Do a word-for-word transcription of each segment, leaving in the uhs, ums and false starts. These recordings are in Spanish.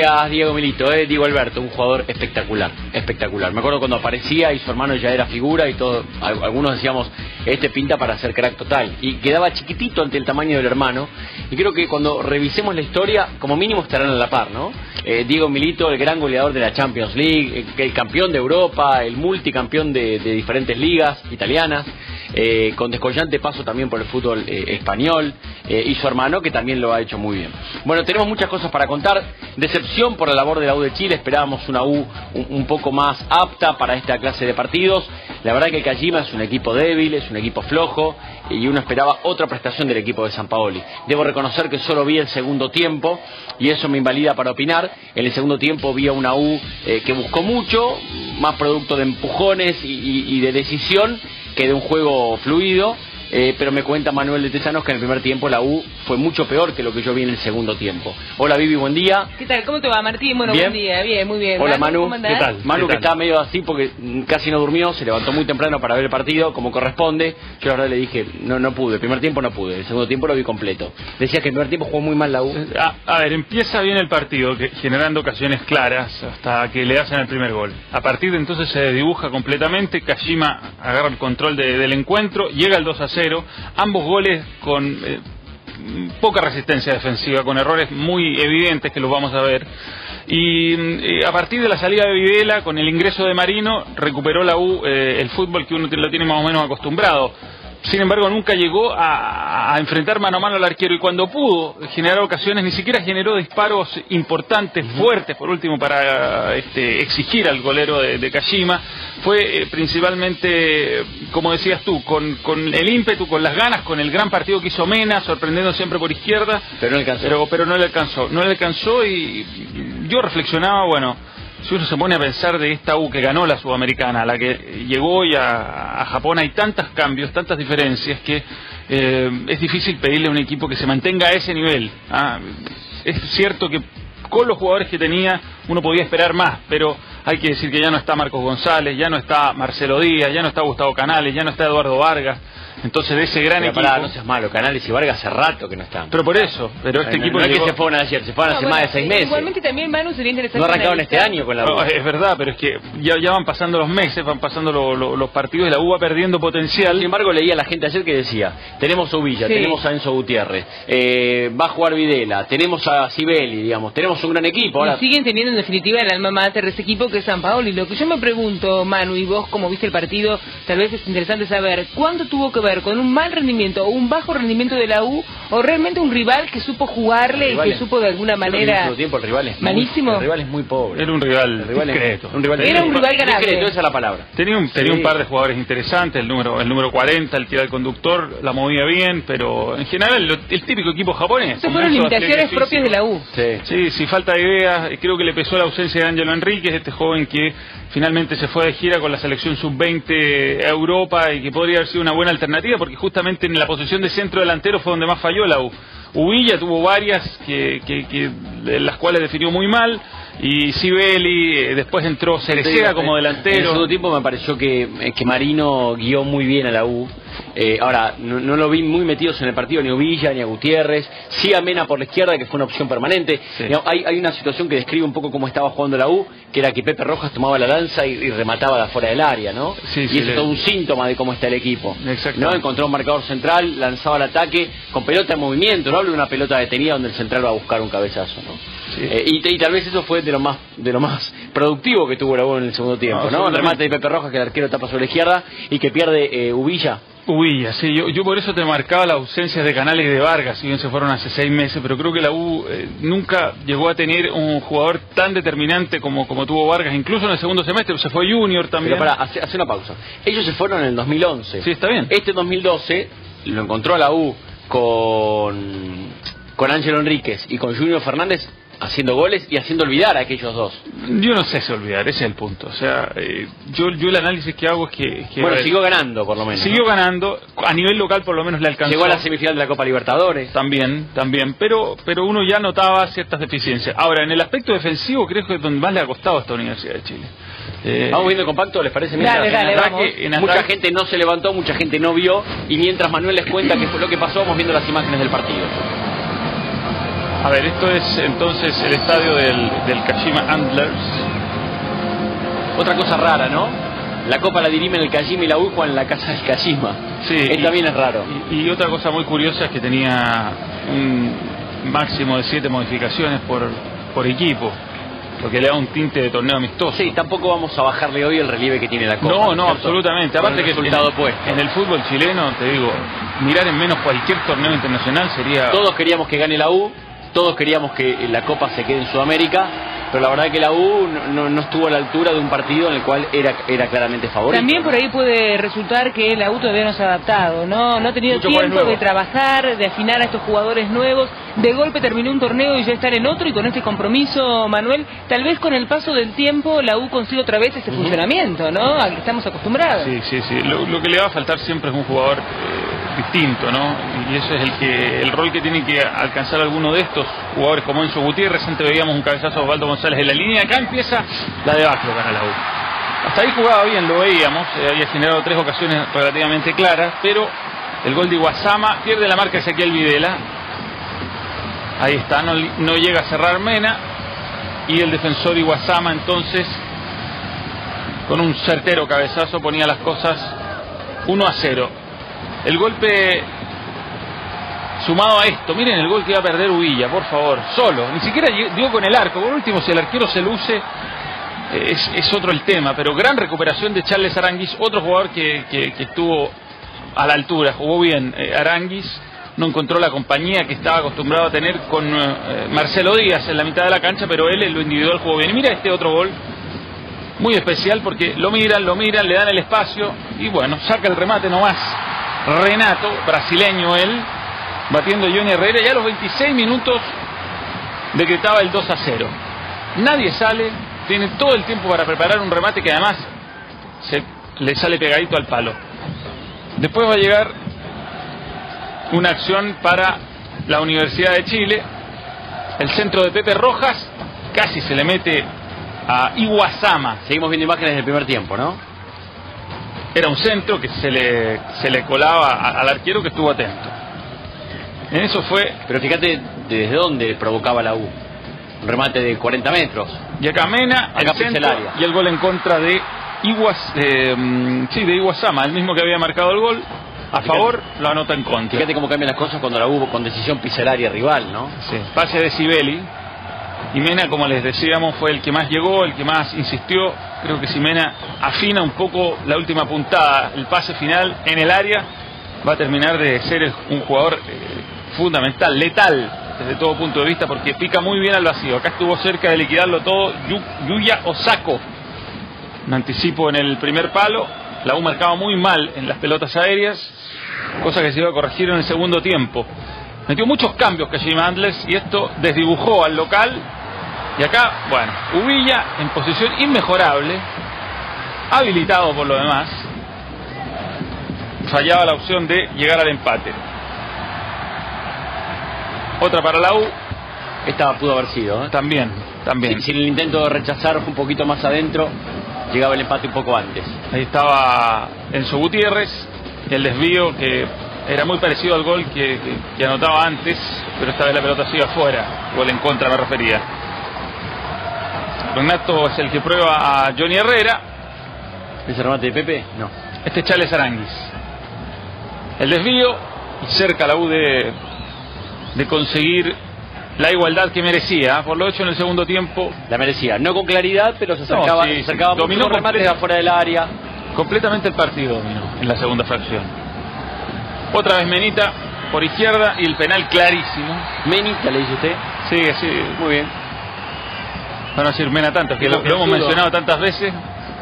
gracias Diego Milito, eh, Diego Alberto, un jugador espectacular, espectacular. Me acuerdo cuando aparecía y su hermano ya era figura y todo, algunos decíamos, este pinta para ser crack total. Y quedaba chiquitito ante el tamaño del hermano. Y creo que cuando revisemos la historia, como mínimo estarán a la par, ¿no? Eh, Diego Milito, el gran goleador de la Champions League, el campeón de Europa, el multicampeón de, de diferentes ligas italianas, eh, con descollante paso también por el fútbol eh, español, eh, y su hermano que también lo ha hecho muy bien. Bueno, tenemos muchas cosas para contar. Decepción por la labor de la U de Chile, esperábamos una U un, un poco más apta para esta clase de partidos. La verdad que el Kashima es un equipo débil, es un equipo flojo, y uno esperaba otra prestación del equipo de Sampaoli. Debo reconocer que solo vi el segundo tiempo, y eso me invalida para opinar. En el segundo tiempo vi a una U eh, que buscó mucho, más producto de empujones y, y, y de decisión que de un juego fluido. Eh, pero me cuenta Manuel De Tezanos que en el primer tiempo la U fue mucho peor que lo que yo vi en el segundo tiempo. Hola Vivi, buen día. ¿Qué tal? ¿Cómo te va, Martín? Bueno, ¿Bien? buen día, bien, muy bien. Hola Manu, Manu. ¿Qué tal? Manu, ¿Qué tal? que está medio así porque casi no durmió, se levantó muy temprano para ver el partido, como corresponde. Yo la verdad le dije, no no pude, el primer tiempo no pude, el segundo tiempo lo vi completo. Decías que el primer tiempo jugó muy mal la U. A, a ver, empieza bien el partido, que, generando ocasiones claras hasta que le hacen el primer gol. A partir de entonces se desdibuja completamente, Kashima agarra el control de, del encuentro, llega el dos a cero. Ambos goles con eh, poca resistencia defensiva, con errores muy evidentes que los vamos a ver. Y eh, a partir de la salida de Videla, con el ingreso de Marino, recuperó la U eh, el fútbol que uno lo tiene más o menos acostumbrado. Sin embargo, nunca llegó a, a enfrentar mano a mano al arquero, y cuando pudo generar ocasiones, ni siquiera generó disparos importantes, fuertes, por último, para este, exigir al golero de, de Kashima. Fue eh, principalmente, como decías tú, con, con el ímpetu, con las ganas, con el gran partido que hizo Mena, sorprendiendo siempre por izquierda, pero no alcanzó. Pero, pero no le alcanzó, no le alcanzó y yo reflexionaba, bueno... Si uno se pone a pensar de esta U que ganó la Sudamericana, la que llegó hoy a, a Japón, hay tantos cambios, tantas diferencias, que eh, es difícil pedirle a un equipo que se mantenga a ese nivel. Ah, es cierto que con los jugadores que tenía uno podía esperar más, pero hay que decir que ya no está Marcos González, ya no está Marcelo Díaz, ya no está Gustavo Canales, ya no está Eduardo Vargas. Entonces de ese gran pero equipo... Pará, no seas malo, Canales y Vargas hace rato que no están. Pero por eso, pero este no, equipo... No es que llegó... se fueron ayer, se fueron no, hace bueno, más de seis meses. Igualmente también, Manu, sería interesante... No arrancaron este año con la U. No, es verdad, pero es que ya, ya van pasando los meses, van pasando lo, lo, los partidos, y la U va perdiendo potencial. Sin embargo, leía a la gente ayer que decía, tenemos a Ubilla, sí. tenemos a Enzo Gutiérrez, eh, va a jugar Videla, tenemos a Cibeli, digamos, tenemos un gran equipo. Ahora... Y siguen teniendo en definitiva el alma mater de ese equipo que es Sampaoli. Lo que yo me pregunto, Manu, y vos como viste el partido, tal vez es interesante saber, ¿cuánto tuvo que ver con un mal rendimiento o un bajo rendimiento de la U, o realmente un rival que supo jugarle y que supo de alguna manera tiempo, el rival es malísimo? Muy, el rival es muy pobre. Era un rival, rival discreto. Un rival Era un rival ganable. Discreto, esa es la palabra. Tenía un, tenía sí. un par de jugadores interesantes, el número el número cuarenta, el tira del conductor, la movía bien, pero en general lo, el típico equipo japonés. Esas fueron limitaciones propias de la U. Sí, sí, sí, falta de ideas. Creo que le pesó la ausencia de Ángelo Enríquez, este joven que finalmente se fue de gira con la selección sub veinte a Europa y que podría haber sido una buena alternativa, porque justamente en la posición de centro delantero fue donde más falló la U. Ubilla tuvo varias que, que, que las cuales definió muy mal, y Cibeli, después entró Cereceda como delantero. En el segundo tiempo me pareció que, que Marino guió muy bien a la U. Eh, ahora, no, no lo vi muy metidos en el partido, ni a Ubilla, ni a Gutiérrez, sí a Mena por la izquierda, que fue una opción permanente. Sí. Hay, hay una situación que describe un poco cómo estaba jugando la U, que era que Pepe Rojas tomaba la lanza y, y remataba de afuera del área, ¿no? Sí, y sí, eso es todo un síntoma de cómo está el equipo. ¿No? Encontró un marcador central, lanzaba el ataque, con pelota en movimiento, no hablo de una pelota detenida donde el central va a buscar un cabezazo, ¿no? Sí. Eh, y, y tal vez eso fue de lo más de lo más productivo que tuvo la U en el segundo tiempo, ¿no? ¿no? El remate de Pepe Rojas, que el arquero tapa sobre la izquierda y que pierde eh, Ubilla. Ubilla, sí, yo, yo por eso te marcaba las ausencias de Canales y de Vargas, si bien se fueron hace seis meses, pero creo que la U eh, nunca llegó a tener un jugador tan determinante como, como tuvo Vargas, incluso en el segundo semestre, se fue Junior también. Pero pará, hace, hace una pausa. Ellos se fueron en el dos mil once. Sí, está bien. Este dos mil doce lo encontró a la U con, con Ángelo Enríquez y con Junior Fernández haciendo goles y haciendo olvidar a aquellos dos. Yo no sé si olvidar, ese es el punto. O sea, eh, yo, yo el análisis que hago es que... que bueno, siguió ganando por lo menos. Siguió ¿no? ganando, a nivel local por lo menos le alcanzó. Llegó a la semifinal de la Copa Libertadores. También, también, pero pero uno ya notaba ciertas deficiencias. Ahora, en el aspecto defensivo creo que es donde más le ha costado a esta Universidad de Chile. Eh... ¿Vamos viendo el compacto? ¿Les parece? Dale, dale, en ataque, en ataque... Mucha gente no se levantó, mucha gente no vio, y mientras Manuel les cuenta qué fue lo que pasó, vamos viendo las imágenes del partido. A ver, esto es entonces el estadio del, del Kashima Antlers. Otra cosa rara, ¿no? La Copa la dirimen el Kashima y la U en la casa del Kashima. Sí. Esto también es raro. Y, y otra cosa muy curiosa es que tenía un máximo de siete modificaciones por, por equipo. Porque le da un tinte de torneo amistoso. Sí, tampoco vamos a bajarle hoy el relieve que tiene la Copa. No, no, ¿cierto? Absolutamente. Aparte que resultado en, en el fútbol chileno, te digo, mirar en menos cualquier torneo internacional sería... Todos queríamos que gane la U, todos queríamos que la Copa se quede en Sudamérica, pero la verdad que la U no, no, no estuvo a la altura de un partido en el cual era, era claramente favorito. También por ahí puede resultar que la U todavía no se ha adaptado, no, no ha tenido mucho tiempo de trabajar, de afinar a estos jugadores nuevos. De golpe terminó un torneo y ya estar en otro, y con este compromiso, Manuel, tal vez con el paso del tiempo la U consiga otra vez ese uh-huh. funcionamiento, ¿no? Al que estamos acostumbrados. Sí, sí, sí. Lo, lo que le va a faltar siempre es un jugador eh, distinto, ¿no? Y eso es el que el rol que tiene que alcanzar alguno de estos jugadores como Enzo Gutiérrez. Antes veíamos un cabezazo de Osvaldo González en la línea. Acá empieza la debacle para la U. Hasta ahí jugaba bien, lo veíamos. Eh, había generado tres ocasiones relativamente claras, pero el gol de Iguazama pierde la marca Ezequiel Videla. Ahí está, no, no llega a cerrar Mena. Y el defensor Iguazama entonces, con un certero cabezazo, ponía las cosas uno a cero. El golpe sumado a esto, miren el gol que iba a perder Ubilla, por favor, solo. Ni siquiera dio con el arco. Por último, si el arquero se luce, es, es otro el tema. Pero gran recuperación de Charles Aránguiz, otro jugador que, que, que estuvo a la altura, jugó bien eh, Aránguiz. No encontró la compañía que estaba acostumbrado a tener con eh, Marcelo Díaz en la mitad de la cancha, pero él en lo individual jugó bien. Y mira este otro gol, muy especial, porque lo miran, lo miran, le dan el espacio, y bueno, saca el remate nomás. Renato, brasileño él, batiendo Johnny Herrera, y a los veintiséis minutos decretaba el dos a cero. Nadie sale, tiene todo el tiempo para preparar un remate que además se le sale pegadito al palo. Después va a llegar una acción para la Universidad de Chile. El centro de Pepe Rojas casi se le mete a Iguazama. Seguimos viendo imágenes del primer tiempo, ¿no? Era un centro que se le, se le colaba a, al arquero, que estuvo atento. En eso fue... Pero fíjate desde dónde provocaba la U. Un remate de cuarenta metros. Y acá Mena, acá el centro, y el gol en contra de, Iguaz, eh, sí, de Iguazama, el mismo que había marcado el gol. A favor, fíjate, lo anota en contra. Fíjate cómo cambian las cosas cuando la hubo con decisión pincelaria rival, ¿no? Sí. Pase de Cibeli. Y Mena, como les decíamos, fue el que más llegó, el que más insistió. Creo que si Mena afina un poco la última puntada, el pase final en el área, va a terminar de ser un jugador eh, fundamental, letal, desde todo punto de vista, porque pica muy bien al vacío. Acá estuvo cerca de liquidarlo todo Yuya Osako. Un anticipo en el primer palo. La U marcaba muy mal en las pelotas aéreas, cosa que se iba a corregir en el segundo tiempo. Metió muchos cambios Kashima Antlers y esto desdibujó al local. Y acá, bueno, Ubilla en posición inmejorable, habilitado por lo demás, fallaba la opción de llegar al empate. Otra para la U. Esta pudo haber sido, ¿eh? También, también. Sin, sin el intento de rechazar un poquito más adentro, llegaba el empate un poco antes. Ahí estaba Enzo Gutiérrez, el desvío que era muy parecido al gol que, que, que anotaba antes, pero esta vez la pelota se iba afuera, gol en contra me refería. Renato es el que prueba a Johnny Herrera. ¿Ese remate de Pepe? No. Este es Charles Aránguiz. El desvío, y cerca la U de, de conseguir la igualdad que merecía, por lo hecho en el segundo tiempo. La merecía, no con claridad, pero se acercaba, no, sí, se acercaba sí, dominó mucho, remates afuera del área. Completamente el partido dominó en la segunda fracción. Otra vez Menita por izquierda y el penal clarísimo. Menita le dice usted. Sí, sí. Muy bien. Van a decir Mena tanto, que lo, lo hemos mencionado tantas veces.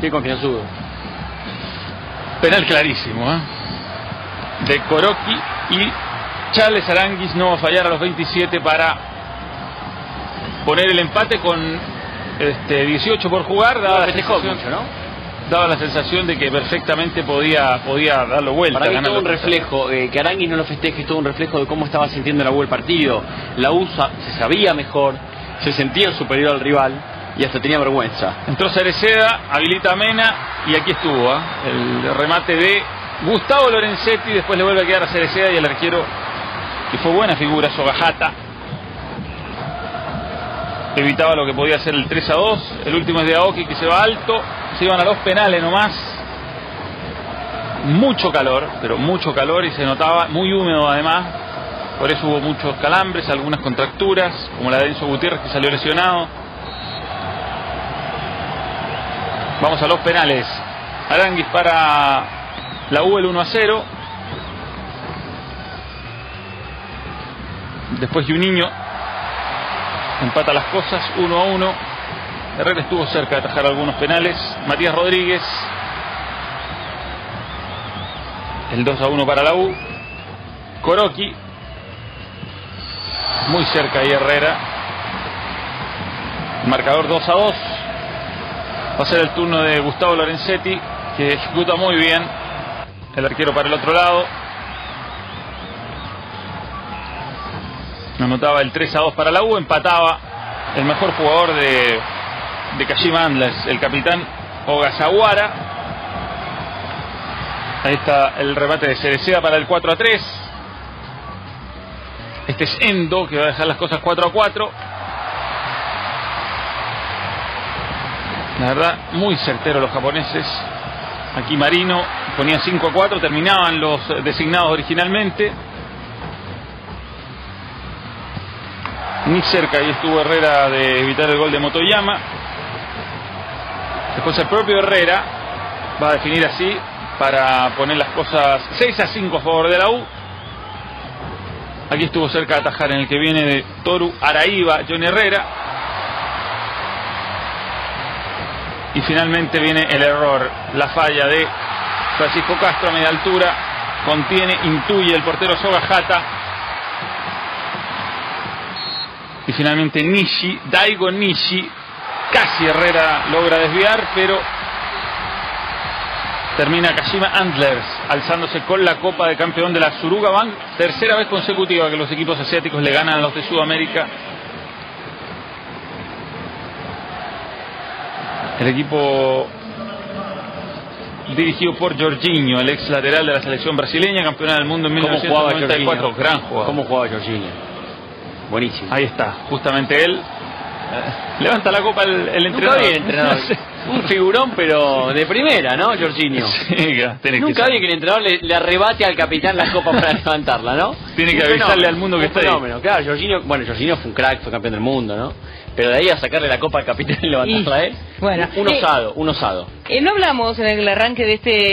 Qué confianzudo. Penal clarísimo, ¿eh? De Koroki, y Charles Aránguiz no va a fallar a los veintisiete para poner el empate con este, dieciocho por jugar. Daba, no, la sensación, mucho, ¿no? Daba la sensación de que perfectamente podía podía darlo vuelta. Para mí es todo un reflejo, eh, que Aránguiz no lo festeje, es todo un reflejo de cómo estaba sintiendo la U el partido. La U se sabía mejor, se sentía superior al rival y hasta tenía vergüenza. Entró Cereceda, habilita a Mena y aquí estuvo, ¿eh? El remate de Gustavo Lorenzetti, después le vuelve a quedar a Cereceda y el arquero, que fue buena figura, Sobajata. evitaba lo que podía ser el tres a dos. El último es de Aoki, que se va alto. Se iban a los penales nomás. Mucho calor, pero mucho calor, y se notaba muy húmedo además. Por eso hubo muchos calambres, algunas contracturas, como la de Enzo Gutiérrez, que salió lesionado. Vamos a los penales. Aránguiz para la U, el uno a cero. Después Juninho empata las cosas, uno a uno. Herrera estuvo cerca de atajar algunos penales. Matías Rodríguez. El dos a uno para la U. Koroki. Muy cerca ahí Herrera. Marcador dos a dos. Va a ser el turno de Gustavo Lorenzetti, que ejecuta muy bien. El arquero para el otro lado. Anotaba el tres a dos para la U, empataba el mejor jugador de, de Kashima Antlers, el capitán Ogasawara. Ahí está el remate de Cereceda para el cuatro a tres. Este es Endo, que va a dejar las cosas cuatro a cuatro. La verdad, muy certeros los japoneses. Aquí Marino ponía cinco a cuatro, terminaban los designados originalmente. Muy cerca ahí estuvo Herrera de evitar el gol de Motoyama. Después el propio Herrera va a definir así para poner las cosas seis a cinco a favor de la U. Aquí estuvo cerca de atajar en el que viene de Toru Araiba, Johnny Herrera. Y finalmente viene el error, la falla de Francisco Castro a media altura. Contiene, intuye el portero Sobajata. Y finalmente Nishi, Daigo Nishi, casi Herrera logra desviar, pero termina Kashima Antlers alzándose con la Copa de Campeón de la Suruga Bank. Tercera vez consecutiva que los equipos asiáticos le ganan a los de Sudamérica. El equipo dirigido por Jorginho, el ex lateral de la selección brasileña, campeona del mundo en mil novecientos noventa y cuatro. Gran jugador. ¿Cómo jugaba Jorginho? Buenísimo. Ahí está, justamente él. Levanta la copa el, el entrenador. Nunca vi entrenador. No sé. Un figurón, pero de primera, ¿no, Jorginho? Sí, tiene Nunca que vi que el entrenador le, le arrebate al capitán la copa para levantarla, ¿no? Tiene que avisarle fenómeno al mundo que un está fenómeno. Ahí. Claro, Jorginho, bueno, Jorginho fue un crack, fue campeón del mundo, ¿no? Pero de ahí a sacarle la copa al capitán y levantarla a él, bueno, un, un eh, osado, un osado. Eh, no hablamos en el arranque de este...